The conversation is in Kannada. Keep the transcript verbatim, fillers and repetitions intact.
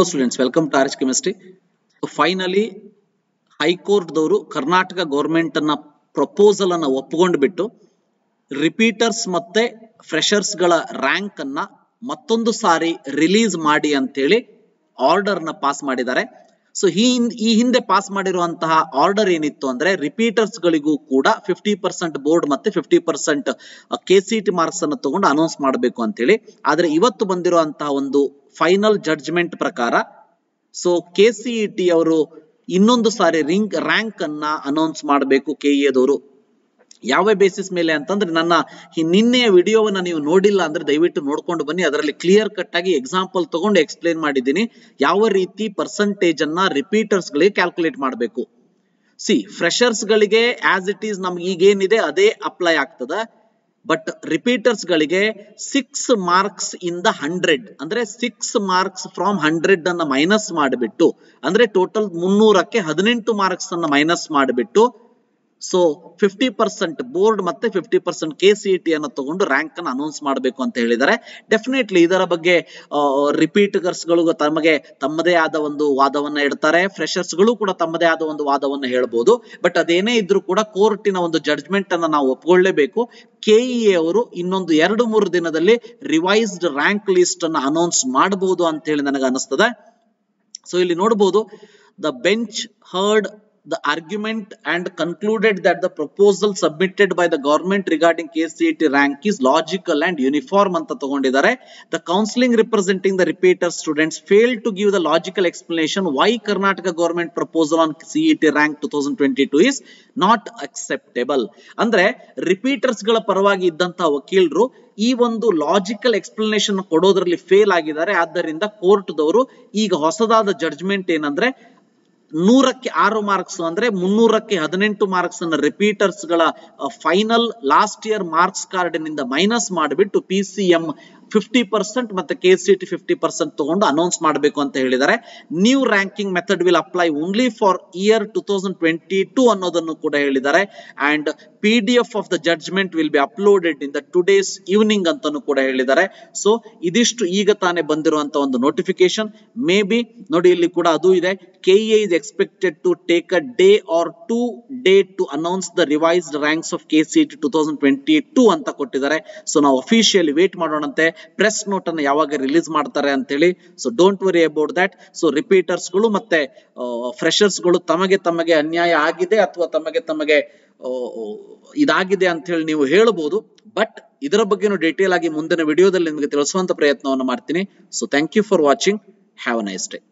Hello students, welcome to R H Chemistry. So finally High Court davaru Karnataka government anna proposal anna ಒಪ್ಪಿಕೊಂಡು ಬಿಟ್ಟು ರಿಪೀಟರ್ಸ್ ಮತ್ತೆ ಫ್ರೆಶರ್ಸ್ ಗಳ ರ್ಯಾಂಕ್ ಅನ್ನು ಮತ್ತೊಂದು ಸಾರಿ ರಿಲೀಸ್ ಮಾಡಿ ಅಂತ ಹೇಳಿ ಆರ್ಡರ್ ಅನ್ನು ಪಾಸ್ ಮಾಡಿದ್ದಾರೆ. ಸೊ ಈ ಹಿಂದೆ ಪಾಸ್ ಮಾಡಿರುವಂತಹ ಆರ್ಡರ್ ಏನಿತ್ತು ಅಂದ್ರೆ ರಿಪೀಟರ್ಸ್ ಗಳಿಗೂ ಕೂಡ ಫಿಫ್ಟಿ ಪರ್ಸೆಂಟ್ ಬೋರ್ಡ್ ಮತ್ತೆ ಫಿಫ್ಟಿ ಪರ್ಸೆಂಟ್ ಕೆಸಿಟಿ ಮಾರ್ಕ್ಸ್ ಅನ್ನು ತಗೊಂಡು ಅನೌನ್ಸ್ ಮಾಡಬೇಕು ಅಂತ ಹೇಳಿ. ಆದ್ರೆ ಇವತ್ತು ಬಂದಿರುವಂತಹ ಒಂದು ಫೈನಲ್ ಜಡ್ಜ್ಮೆಂಟ್ ಪ್ರಕಾರ ಸೊ ಕೆಸಿಇಟಿ ಅವರು ಇನ್ನೊಂದು ಸಾರಿ ರಿಂಗ್ ರ್ಯಾಂಕ್ ಅನ್ನ ಅನೌನ್ಸ್ ಮಾಡಬೇಕು ಕೆಇಎದವರು. ಯಾವ ಬೇಸಿಸ್ ಮೇಲೆ ಅಂತಂದ್ರೆ ನನ್ನ ನಿನ್ನೆಯ ವಿಡಿಯೋವನ್ನ ನೀವು ನೋಡಿಲ್ಲ ಅಂದ್ರೆ ದಯವಿಟ್ಟು ನೋಡ್ಕೊಂಡು ಬನ್ನಿ. ಅದರಲ್ಲಿ ಕ್ಲಿಯರ್ ಕಟ್ ಆಗಿ ಎಕ್ಸಾಂಪಲ್ ತಗೊಂಡು ಎಕ್ಸ್ಪ್ಲೇನ್ ಮಾಡಿದ್ದೀನಿ ಯಾವ ರೀತಿ ಪರ್ಸೆಂಟೇಜ್ ಅನ್ನ ರಿಪೀಟರ್ಸ್ ಗಳಿಗೆ ಕ್ಯಾಲ್ಕುಲೇಟ್ ಮಾಡಬೇಕು. ಸಿ ಫ್ರೆಶರ್ಸ್ ಗಳಿಗೆ ಆಸ್ ಇಟ್ ಈಸ್ ನಮ್ಗೆ ಈಗೇನಿದೆ ಅದೇ ಅಪ್ಲೈ ಆಗ್ತದ. ಬಟ್ ರಿಪೀಟರ್ಸ್ ಗಳಿಗೆ ಸಿಕ್ಸ್ ಮಾರ್ಕ್ಸ್ ಇಂದ ಹಂಡ್ರೆಡ್ ಅಂದ್ರೆ ಸಿಕ್ಸ್ ಮಾರ್ಕ್ಸ್ ಫ್ರಾಮ್ ಹಂಡ್ರೆಡ್ ಅನ್ನ ಮೈನಸ್ ಮಾಡಿಬಿಟ್ಟು ಅಂದ್ರೆ ಟೋಟಲ್ ಮುನ್ನೂರಕ್ಕೆ ಹದಿನೆಂಟು ಮಾರ್ಕ್ಸ್ ಅನ್ನ ಮೈನಸ್ ಮಾಡಿಬಿಟ್ಟು ಸೊ ಫಿಫ್ಟಿ ಪರ್ಸೆಂಟ್ ಬೋರ್ಡ್ ಮತ್ತೆ ಫಿಫ್ಟಿ ಪರ್ಸೆಂಟ್ ಕೆಸಿಇಟಿ ಅನ್ನ ತಗೊಂಡು ರ್ಯಾಂಕ್ ಅನ್ನು ಅನೌನ್ಸ್ ಮಾಡಬೇಕು ಅಂತ ಹೇಳಿದ್ದಾರೆ. ಡೆಫಿನೆಟ್ಲಿ ಇದರ ಬಗ್ಗೆ ರಿಪೀಟರ್ಸ್ ಗಳು ತಮಗೆ ತಮ್ಮದೇ ಆದ ಒಂದು ವಾದವನ್ನ ಇಡ್ತಾರೆ, ಫ್ರೆಶರ್ಸ್ ಗಳು ಕೂಡ ತಮ್ಮದೇ ಆದ ಒಂದು ವಾದವನ್ನ ಹೇಳ್ಬೋದು. ಬಟ್ ಅದೇನೇ ಇದ್ರೂ ಕೂಡ ಕೋರ್ಟಿನ ಒಂದು ಜಡ್ಜ್ಮೆಂಟ್ ಅನ್ನ ನಾವು ಒಪ್ಪಿಕೊಳ್ಳೇಬೇಕು. ಕೆಇಎ ಅವರು ಇನ್ನೊಂದು ಎರಡು ಮೂರು ದಿನದಲ್ಲಿ ರಿವೈಸ್ಡ್ ರ್ಯಾಂಕ್ ಲಿಸ್ಟ್ ಅನ್ನ ಅನೌನ್ಸ್ ಮಾಡಬಹುದು ಅಂತ ಹೇಳಿ ನನಗೆ ಅನಿಸ್ತದೆ. ಸೊ ಇಲ್ಲಿ ನೋಡಬಹುದು, the bench heard the argument and concluded that the proposal submitted by the government regarding K C E T rank is logical and uniform anta tagondidare. The counseling representing the repeater students failed to give the logical explanation why Karnataka government proposal on C E T rank twenty twenty-two is not acceptable. andre repeaters gala paravagi iddanta vakilru ಈ ಒಂದು ಲಾಜಿಕಲ್ ಎಕ್ಸ್ಪ್ಲನೇಷನ್ ಕೊಡೋದ್ರಲ್ಲಿ ಫೇಲ್ ಆಗಿದ್ದಾರೆ. ಆದ್ದರಿಂದ ಕೋರ್ಟ್ ದವರು ಈಗ ಹೊಸದಾದ ಜಡ್ಜ್ಮೆಂಟ್ ಏನಂದ್ರೆ ನೂರಕ್ಕೆ ಆರು ಮಾರ್ಕ್ಸ್ ಅಂದ್ರೆ ಮುನ್ನೂರಕ್ಕೆ ಹದಿನೆಂಟು ಮಾರ್ಕ್ಸ್ ಅನ್ನ ರಿಪೀಟರ್ಸ್ ಗಳ final last year marks card ನಿಂದ ಮೈನಸ್ ಮಾಡಿಬಿಟ್ಟು P C M fifty percent ಮತ್ತೆ ಕೆಸಿಟಿ ಫಿಫ್ಟಿ ಪರ್ಸೆಂಟ್ ತಗೊಂಡು ಅನೌನ್ಸ್ ಮಾಡಬೇಕು ಅಂತ ಹೇಳಿದ್ದಾರೆ. New ranking method will apply only for year two thousand twenty two ಅನ್ನೋದನ್ನು ಕೂಡ ಹೇಳಿದ್ದಾರೆ. And P D F of the judgment will be uploaded in the today's evening ಅಂತಾನು ಕೂಡ ಹೇಳಿದ್ದಾರೆ. ಸೊ ಇದಿಷ್ಟು ಈಗ ತಾನೇ ಬಂದಿರುವಂತ ಒಂದು ನೋಟಿಫಿಕೇಶನ್. ಮೇ ಬಿ ನೋಡಿ ಇಲ್ಲಿ ಕೂಡ ಅದು ಇದೆ, K E A is expected to take a day or two day to announce the revised ranks of K C E T twenty twenty-two anta kottidare. So now officially wait madonante, press note anna yavaga release ಮಾಡ್ತಾರೆ ಅಂತ ಹೇಳಿ. So don't worry about that. So repeaters ಗಳು ಮತ್ತೆ freshers ಗಳು ತಮಗೆ ತಮಗೆ ಅನ್ಯಾಯ ಆಗಿದೆ ಅಥವಾ ತಮಗೆ ತಮಗೆ ಇದಾಗಿದೆ ಅಂತ ಹೇಳಿ ನೀವು ಹೇಳಬಹುದು. ಬಟ್ ಇದರ ಬಗ್ಗೆನೂ ಡೀಟೇಲ್ ಆಗಿ ಮುಂದಿನ ವಿಡಿಯೋದಲ್ಲಿ ನಿಮಗೆ ತಿಳಿಸುವಂತ ಪ್ರಯತ್ನವನ್ನು ಮಾಡ್ತೀನಿ. So thank you for watching. Have a nice day.